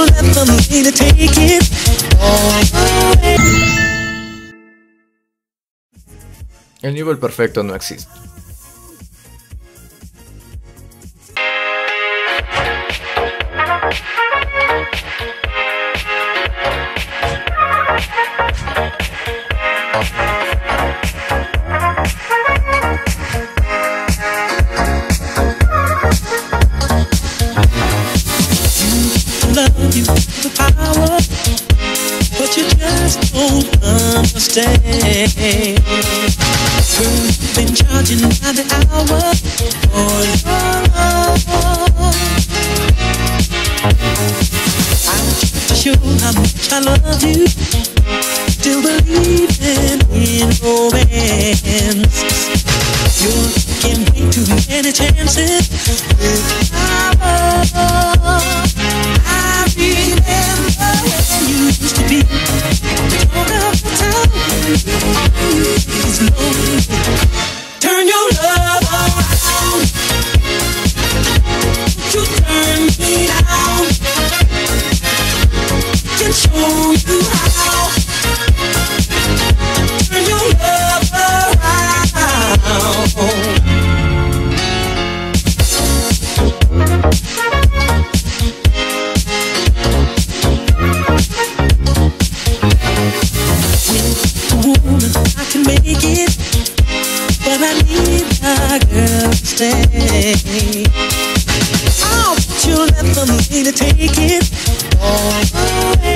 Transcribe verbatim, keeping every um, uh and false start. you'll never need to take it. El nivel perfecto no existe. Girl, you've been charging by the hour for your love. I'll try to show how much I love you, still believing in romance. You're taking way too many chances with my love. I remember when you used to be torn up. Turn your love around. You turn me down. Can show you how. Turn your love around. I can make it, but I need a girl to stay. Oh, but you'll never need to take it. Oh,